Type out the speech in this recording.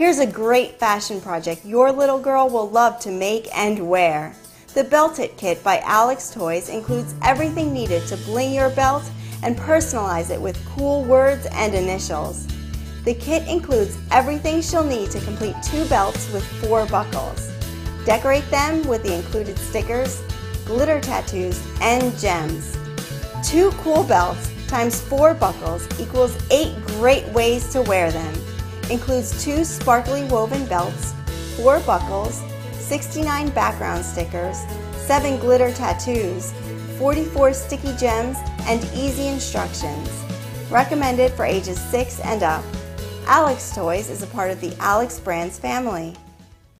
Here's a great fashion project your little girl will love to make and wear. The Belt It Kit by Alex Toys includes everything needed to bling your belt and personalize it with cool words and initials. The kit includes everything she'll need to complete 2 belts with 4 buckles. Decorate them with the included stickers, glitter tattoos, and gems. 2 cool belts times 4 buckles equals 8 great ways to wear them. Includes 2 sparkly woven belts, 4 buckles, 69 background stickers, 7 glitter tattoos, 44 sticky gems, and easy instructions. Recommended for ages 6 and up. Alex Toys is a part of the Alex Brands family.